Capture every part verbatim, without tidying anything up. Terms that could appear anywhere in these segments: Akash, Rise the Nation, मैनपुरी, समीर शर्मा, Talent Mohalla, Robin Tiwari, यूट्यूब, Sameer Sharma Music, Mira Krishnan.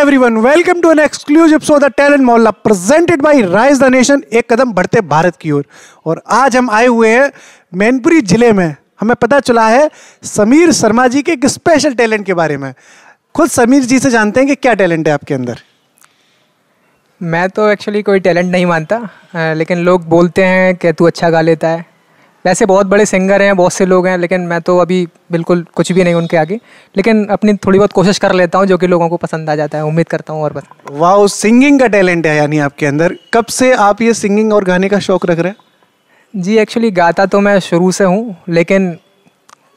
Everyone, welcome to an exclusive episode of talent Mohalla presented by rise the nation, एक कदम बढ़ते भारत की ओर। और आज हम आए हुए हैं मैनपुरी जिले में। हमें पता चला है समीर शर्मा जी के एक स्पेशल टैलेंट के बारे में। खुद समीर जी से जानते हैं कि क्या टैलेंट है आपके अंदर। मैं तो एक्चुअली कोई टैलेंट नहीं मानता, लेकिन लोग बोलते हैं कि तू अच्छा गा लेता है। वैसे बहुत बड़े सिंगर हैं, बहुत से लोग हैं, लेकिन मैं तो अभी बिल्कुल कुछ भी नहीं उनके आगे, लेकिन अपनी थोड़ी बहुत कोशिश कर लेता हूँ जो कि लोगों को पसंद आ जाता है, उम्मीद करता हूँ। और बस वाह, सिंगिंग का टैलेंट है यानी आपके अंदर। कब से आप ये सिंगिंग और गाने का शौक़ रख रहे हैं? जी एक्चुअली गाता तो मैं शुरू से हूँ, लेकिन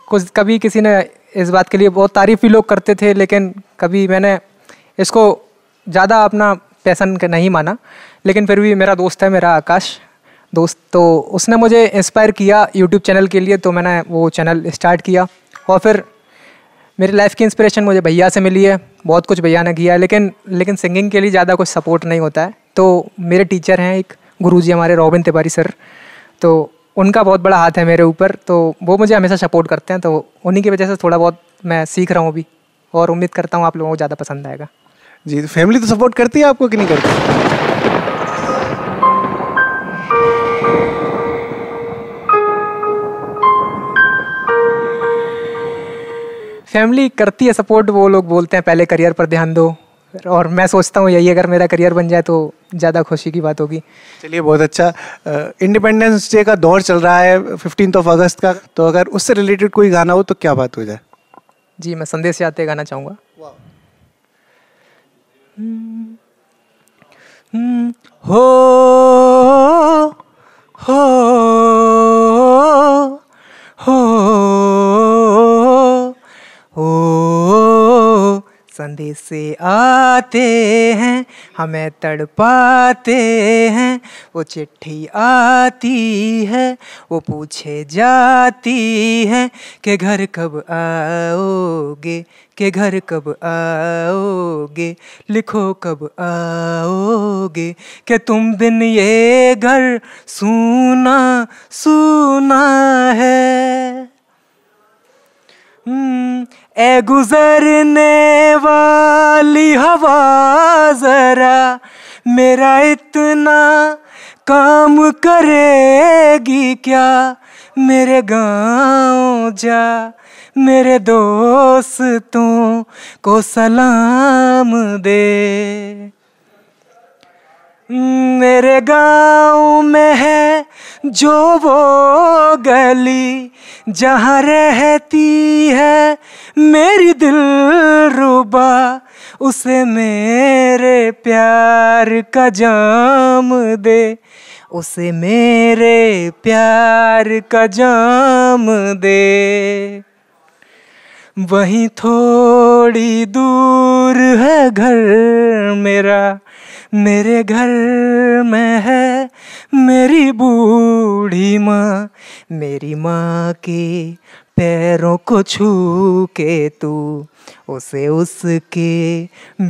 कुछ कभी किसी ने इस बात के लिए बहुत तारीफ़ भी लोग करते थे, लेकिन कभी मैंने इसको ज़्यादा अपना पैसन नहीं माना। लेकिन फिर भी मेरा दोस्त है, मेरा आकाश दोस्त, तो उसने मुझे इंस्पायर किया यूट्यूब चैनल के लिए, तो मैंने वो चैनल स्टार्ट किया। और फिर मेरी लाइफ की इंस्पिरेशन मुझे भैया से मिली है, बहुत कुछ भैया ने किया है, लेकिन लेकिन सिंगिंग के लिए ज़्यादा कुछ सपोर्ट नहीं होता है। तो मेरे टीचर हैं एक गुरुजी हमारे, रॉबिन तिवारी सर, तो उनका बहुत बड़ा हाथ है मेरे ऊपर, तो वो मुझे हमेशा सपोर्ट करते हैं, तो उन्हीं की वजह से थोड़ा बहुत मैं सीख रहा हूँ अभी, और उम्मीद करता हूँ आप लोगों को ज़्यादा पसंद आएगा। जी, तो फैमिली तो सपोर्ट करती है आपको कि नहीं करती? फैमिली करती है सपोर्ट, वो लोग बोलते हैं पहले करियर पर ध्यान दो, और मैं सोचता हूँ यही अगर मेरा करियर बन जाए तो ज़्यादा खुशी की बात होगी। चलिए, बहुत अच्छा। इंडिपेंडेंस डे का दौर चल रहा है, फिफ्टींथ ऑफ अगस्त का, तो अगर उससे रिलेटेड कोई गाना हो तो क्या बात हो जाए? जी, मैं संदेश यात्रा गाना चाहूँगा। हो हो हो ओ संदेश आते हैं, हमें तड़पाते हैं, वो चिट्ठी आती है, वो पूछे जाती है कि घर कब आओगे, के घर कब आओगे, लिखो कब आओगे, कि तुम बिन ये घर सूना सूना है। ए गुजरने वाली हवा जरा मेरा इतना काम करेगी क्या, मेरे गाँव जा, मेरे दोस्तों को सलाम दे। मेरे गाँव में है जो वो गली जहाँ रहती है मेरी दिलरुबा, उसे मेरे प्यार का जाम दे, उसे मेरे प्यार का जाम दे। वहीं थोड़ी दूर है घर मेरा, मेरे घर में है मेरी बूढ़ी माँ, मेरी माँ के पैरों को छू के तू उसे उसके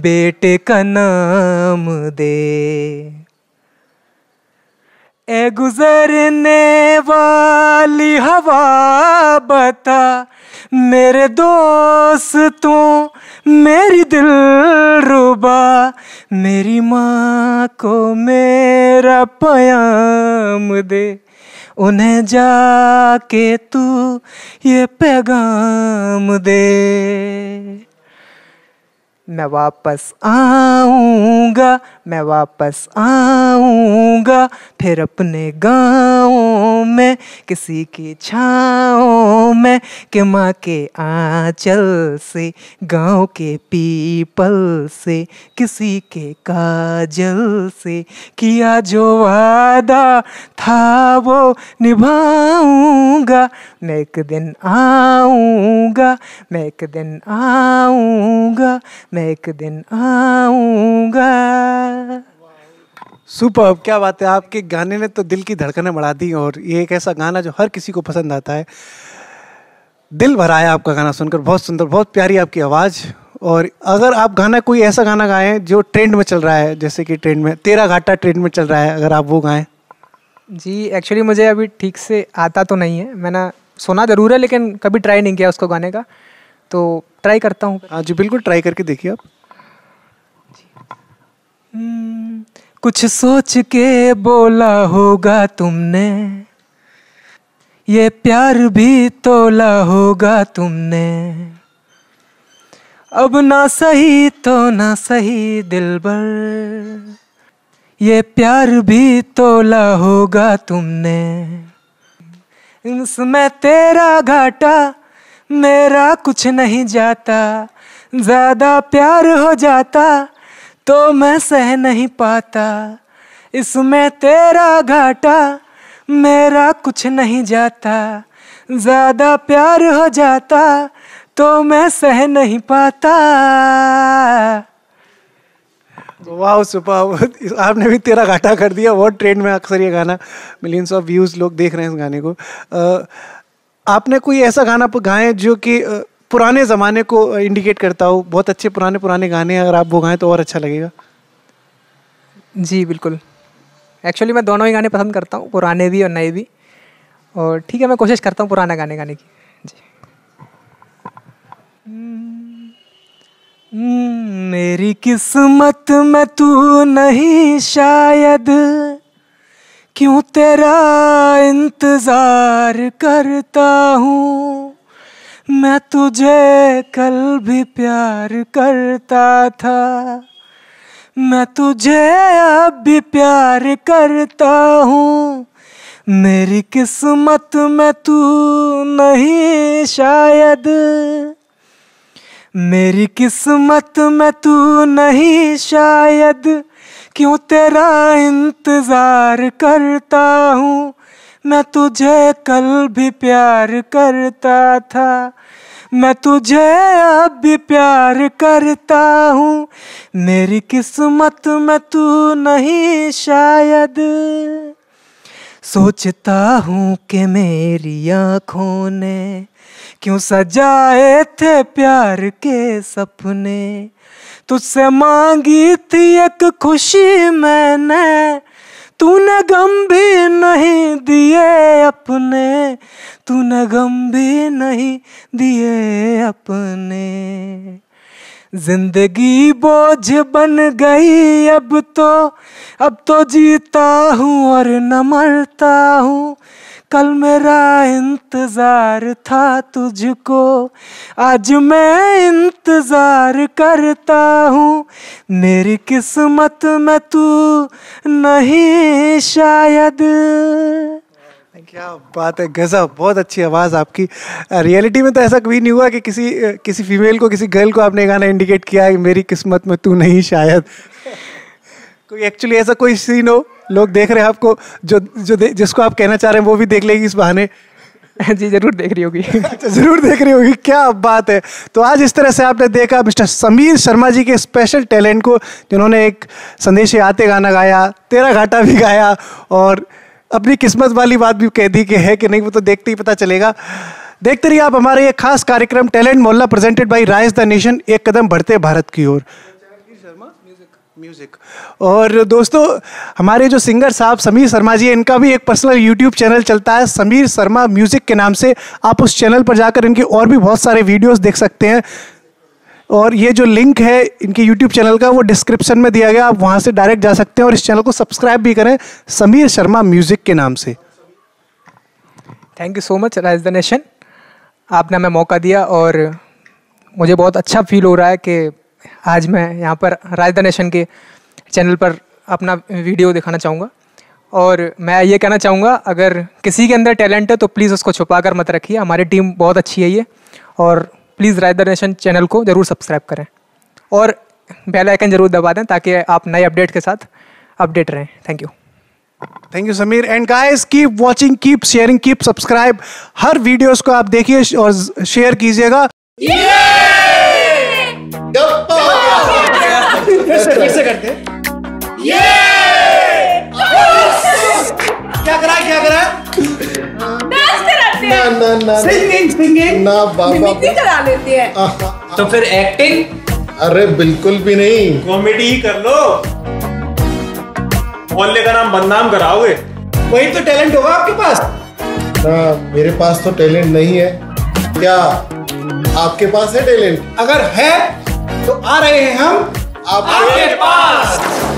बेटे का नाम दे। ए गुजरने वाली हवा बता मेरे दोस्तों, मेरी दिलरुबा, मेरी माँ को मेरा पैगाम दे, उन्हें जाके तू ये पैगाम दे। मैं वापस आऊँगा, मैं वापस आऊँगा, फिर अपने गाँव में किसी की छाँव में, कि माँ के आँचल से, गाँव के पीपल से, किसी के काजल से, किया जो वादा था वो निभाऊँगा। मैं एक दिन आऊँगा, मैं एक दिन आऊँगा, मैं एक दिन आऊँगा। सुपर, क्या बात है। आपके गाने ने तो दिल की धड़कनें बढ़ा दी, और ये एक ऐसा गाना जो हर किसी को पसंद आता है। दिल भराया आपका गाना सुनकर, बहुत सुंदर, बहुत प्यारी आपकी आवाज़। और अगर आप गाना कोई ऐसा गाना गाएँ जो ट्रेंड में चल रहा है, जैसे कि ट्रेंड में तेरा घाटा ट्रेंड में चल रहा है, अगर आप वो गाएँ। जी एक्चुअली मुझे अभी ठीक से आता तो नहीं है, मैंने सुना ज़रूर है लेकिन कभी ट्राई नहीं किया उसको गाने का, तो ट्राई करता हूँ। हाँ जी, बिल्कुल ट्राई करके देखिए आप। कुछ सोच के बोला होगा तुमने, ये प्यार भी तोला होगा तुमने। अब ना सही तो ना सही दिलबर, ये प्यार भी तोला होगा तुमने। इसमें तेरा घाटा मेरा कुछ नहीं जाता, ज़्यादा प्यार हो जाता तो मैं सह नहीं पाता। इसमें तेरा घाटा मेरा कुछ नहीं जाता, ज़्यादा प्यार हो जाता तो मैं सह नहीं पाता। वाह सुपर, आपने भी तेरा घाटा कर दिया। बहुत ट्रेंड में अक्सर ये गाना, मिलियंस ऑफ व्यूज़ लोग देख रहे हैं इस गाने को। आ, आपने कोई ऐसा गाना गाएं जो कि पुराने ज़माने को इंडिकेट करता हो? बहुत अच्छे पुराने पुराने गाने अगर आप वो गाएं तो और अच्छा लगेगा। जी बिल्कुल, एक्चुअली मैं दोनों ही गाने पसंद करता हूँ, पुराने भी और नए भी। और ठीक है, मैं कोशिश करता हूँ पुराना गाने गाने की। जी मेरी किस्मत में तू नहीं शायद, क्यों तेरा इंतज़ार करता हूँ मैं, तुझे कल भी प्यार करता था मैं, तुझे अब भी प्यार करता हूँ। मेरी किस्मत में तू नहीं शायद, मेरी किस्मत में तू नहीं शायद, क्यों तेरा इंतज़ार करता हूँ मैं, तुझे कल भी प्यार करता था मैं, तुझे अब भी प्यार करता हूँ। मेरी किस्मत में तू नहीं शायद। सोचता हूँ कि मेरी आँखों ने क्यों सजाए थे प्यार के सपने, तुझसे मांगी थी एक खुशी मैंने, तूने गम भी नहीं दिए अपने, तूने गम भी नहीं दिए अपने। जिंदगी बोझ बन गई अब तो, अब तो जीता हूँ और न मरता हूँ। कल मेरा इंतज़ार था तुझको, आज मैं इंतज़ार करता हूँ। मेरी किस्मत में तू नहीं शायद। क्या बात है, गजब, बहुत अच्छी आवाज़ आपकी। रियलिटी में तो ऐसा कभी नहीं हुआ कि किसी किसी फीमेल को, किसी गर्ल को आपने गाना इंडिकेट किया है मेरी किस्मत में तू नहीं शायद। कोई एक्चुअली ऐसा कोई सीन हो, लोग देख रहे हैं आपको, जो जो जिसको आप कहना चाह रहे हैं वो भी देख लेगी इस बहाने। जी जरूर देख रही होगी। जरूर देख रही होगी, क्या बात है। तो आज इस तरह से आपने देखा मिस्टर समीर शर्मा जी के स्पेशल टैलेंट को, जिन्होंने एक संदेश आते गाना गाया, तेरा घाटा भी गाया और अपनी किस्मत वाली बात भी कह दी कि है कि नहीं, वो तो देखते ही पता चलेगा। देखते रहिए आप हमारे ये खास कार्यक्रम talent Mohalla presented by rise the nation, एक कदम बढ़ते भारत की ओर। म्यूज़िक। और दोस्तों, हमारे जो सिंगर साहब समीर शर्मा जी, इनका भी एक पर्सनल यूट्यूब चैनल चलता है समीर शर्मा म्यूज़िक के नाम से। आप उस चैनल पर जाकर इनके और भी बहुत सारे वीडियोस देख सकते हैं। और ये जो लिंक है इनके यूट्यूब चैनल का, वो डिस्क्रिप्शन में दिया गया, आप वहाँ से डायरेक्ट जा सकते हैं और इस चैनल को सब्सक्राइब भी करें समीर शर्मा म्यूज़िक के नाम से। Thank you so much rise the nation, आपने हमें मौका दिया और मुझे बहुत अच्छा फील हो रहा है कि आज मैं यहाँ पर राइज द नेशन के चैनल पर अपना वीडियो दिखाना चाहूँगा। और मैं ये कहना चाहूँगा, अगर किसी के अंदर टैलेंट है तो प्लीज़ उसको छुपा कर मत रखिए। हमारी टीम बहुत अच्छी है ये, और please rise the nation channel को ज़रूर सब्सक्राइब करें और बेल आइकन ज़रूर दबा दें ताकि आप नए अपडेट के साथ अपडेट रहें। Thank you. Thank you Sameer. And guys, keep watching, keep sharing, keep subscribe. हर वीडियोज़ को आप देखिए और शेयर कीजिएगा। फिर से करते हैं ये क्या करा क्या करा नाचते रहते हैं ना ना सिंगिंग सिंगिंग ना बाबा करा लेते हैं। तो फिर एक्टिंग? अरे बिल्कुल भी नहीं, कॉमेडी ही कर लो। मोहल्ले का नाम बदनाम कराओगे, वही तो टैलेंट होगा आपके पास ना। मेरे पास तो टैलेंट नहीं है। क्या आपके पास है टैलेंट? अगर है तो आ रहे हैं हम आपके पास।